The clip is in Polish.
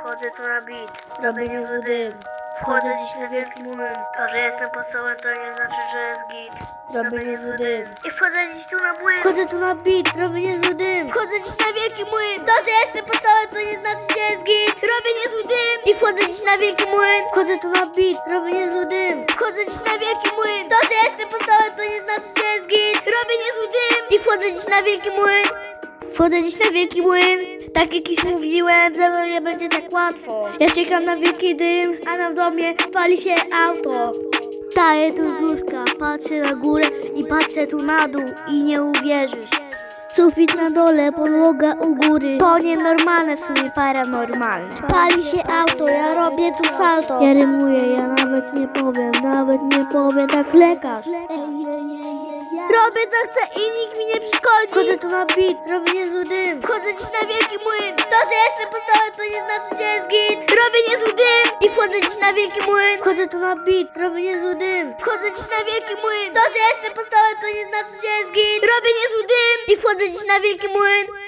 Wchodzę tu na bit. Robię niezły dym. Wchodzę dziś na wielki młyn. To, że jestem pod sobą, to nie znaczy, że jest git. Robię niezły dym. I wchodzę dziś tu na młyn. Wchodzę tu na bit. Robię niezły dym. Wchodzę dziś na wielki młyn. To, że jestem pod sobą, to nie znaczy, że jest git. Robię niezły dym. I wchodzę dziś na wielki młyn. Wchodzę tu na bit. Robię niezły dym. Wchodzę dziś na wielki młyn. To, że jestem pod sobą, to nie znaczy, że jest git. Robię niezły dym. I wchodzę dziś na wielki młyn. Wchodzę dziś na wielki młyn. Tak jak już mówiłem, ze mną nie będzie tak łatwo. Ja czekam na wielki dym, a na domie pali się auto. Staję tu z łóżka, patrzę na górę i patrzę tu na dół i nie uwierzysz. Sufit na dole, podłoga u góry. To nienormalne, w sumie paranormalne. Pali się auto, ja robię tu salto. Ja rymuję, ja nawet nie powiem, tak lekarz. Robię co chcę i nikt mi nie przeszkodzi. Wchodzę tu na bit, robię niezły dym. Wchodzę dziś na wielki młyn. To, że jestem pod stołem, to nie znaczy, że jest git. Robię niezły dym. I wchodzę dziś na wielki młyn. Wchodzę tu na bit, robię niezły dym. Wchodzę dziś na wielki młyn. To, że jestem pod stołem, to nie znaczy, że jest git. Robię niezły dym. I wchodzę dziś na wielki młyn.